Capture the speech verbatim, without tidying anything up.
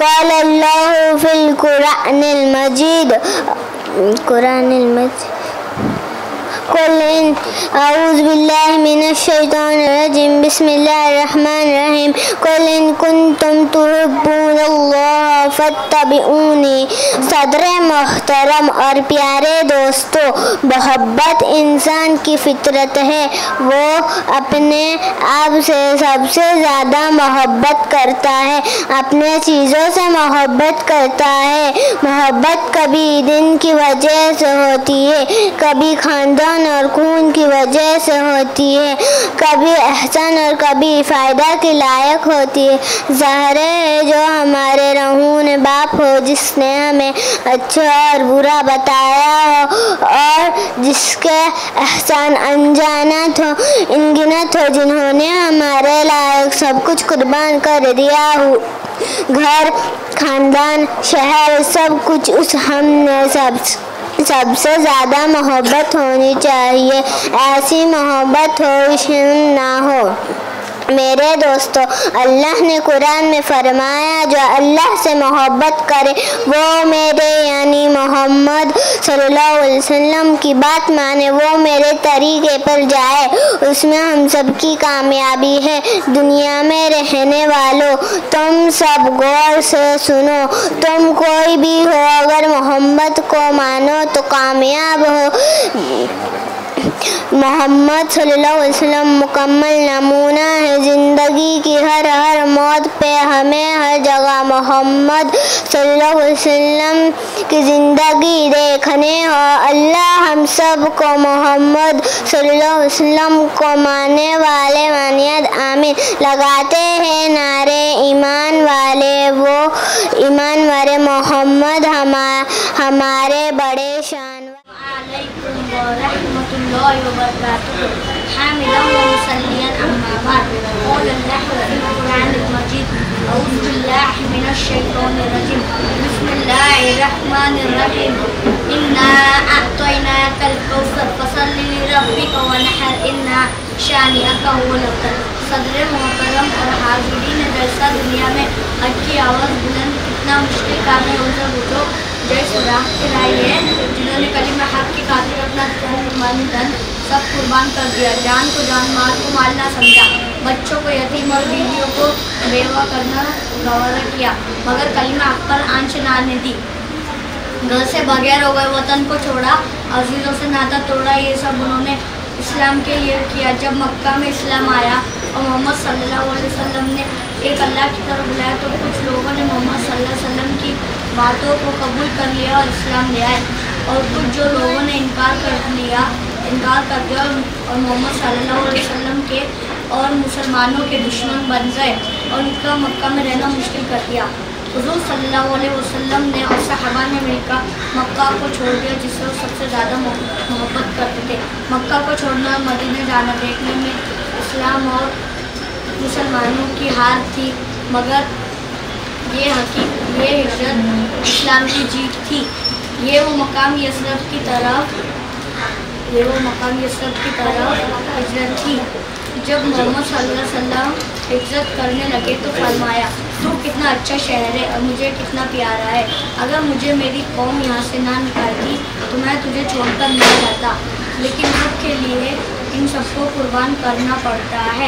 قال الله في القرآن المجيد قرآن المجيد قل أعوذ بالله من الشيطان الرجيم بسم الله الرحمن الرحيم قل إن كنتم تحبون الله فاتبعوني صدر محترम और प्यारे दोस्तों, मोहब्बत इंसान की फितरत है। वो अपने आप से सबसे ज़्यादा मोहब्बत करता है, अपने चीज़ों से मोहब्बत करता है। मोहब्बत कभी दिन की वजह से होती है, कभी खानदान और खून की वजह से होती है, कभी एहसान और कभी फ़ायदा के लायक होती है। ज़ाहिर है जो हमारे रहून बाप हो, जिसने हमें अच्छा और बुरा बताया हो और जिसके एहसान अनजानत हो, अनगिनत हो, जिन्होंने हमारे लायक सब कुछ कुर्बान कर दिया हो। घर, खानदान, शहर, सब कुछ उस हमने सब सबसे ज़्यादा मोहब्बत होनी चाहिए। ऐसी मोहब्बत हो शर्म ना हो। मेरे दोस्तों, अल्लाह ने कुरान में फरमाया, जो अल्लाह से मोहब्बत करे वो मेरे यानी मोहम्मद सल्लल्लाहु अलैहि वसल्लम की बात माने, वो मेरे तरीके पर जाए। उसमें हम सबकी कामयाबी है। दुनिया में रहने वालों, तुम सब गौर से सुनो, तुम कोई भी हो अगर मोहम्मद को मानो तो कामयाब हो। मोहम्मद सल्लल्लाहु अलैहि वसल्लम मुकम्मल नमूना है। ज़िंदगी की हर हर मौत पे हमें हर जगह मोहम्मद सल्लल्लाहु अलैहि वसल्लम की ज़िंदगी देखने हो। अल्लाह हम सब को मोहम्मद सल्लल्लाहु अलैहि वसल्लम को मानने वाले मानियत आमीन। लगाते हैं नारे ईमान वाले, वो ईमान वाले मोहम्मद हमा हमारे बड़े शान। الله وبركاته حامدا ومصليا أما بعد, قال الله في القرآن المجيد أعوذ بالله من الشيطان الرجيم بسم الله الرحمن الرحيم إنا أعطيناك الكوثر فصل لربك وانحر إن شانئك هو الأبتر। صدر मोहतरम और हाज़िरीन दरसा दुनिया में हज की आवाज़ बुलंद कितना मुश्किल काम है। उनसे बुझो जय सुराख के राय है, जिन्होंने कलीम हक की खातिर अपना मन धन सब कुर्बान कर दिया, जान को जान, माल को माल ना समझा, बच्चों को यतीम और बीवियों को बेवा करना गवारा किया, मगर कलीमा हक पर आंच ना आने दी। घर से बगैर हो गए, वतन को छोड़ा, अजीज़ों से नाता तोड़ा, ये सब उन्होंने इस्लाम के लिए किया। जब मक्का में इस्लाम आया और मोहम्मद सल्लल्लाहु अलैहि वसल्लम ने एक अल्लाह की तरफ बुलाया तो कुछ लोगों ने मोहम्मद सल्लल्लाहु अलैहि वसल्लम की बातों को कबूल कर लिया और इस्लाम ले आए, और कुछ जो लोगों ने इनकार कर लिया इनकार कर दिया और मोहम्मद सल्लल्लाहु अलैहि वसल्लम के और मुसलमानों के दुश्मन बन गए और उनका मक्का में रहना मुश्किल कर दिया। हुजूर सल्लल्लाहु अलैहि वसल्लम ने और सहाबा ने मिलकर मक्का को छोड़ दिया, जिससे वो सबसे ज़्यादा मोहब्बत करते थे। मक्का को छोड़ना और मदीना जाना देखने में इस्लाम और मुसलमानों की हार थी, मगर ये हकीकत ये हिजरत इस्लाम की जीत थी। ये वो मकाम यसरफ की तरफ ये वो मकाम यसरफ की तरफ हिजरत थी। जब मोहम्मद सल्लल्लाहु अलैहि वसल्लम हिजरत करने लगे तो फरमाया, तो कितना अच्छा शहर है और मुझे कितना प्यारा है, अगर मुझे मेरी कौम यहाँ से ना निकालती तो मैं तुझे छोड़कर नहीं जाता, लेकिन हक के लिए इन सबको कुर्बान करना पड़ता है।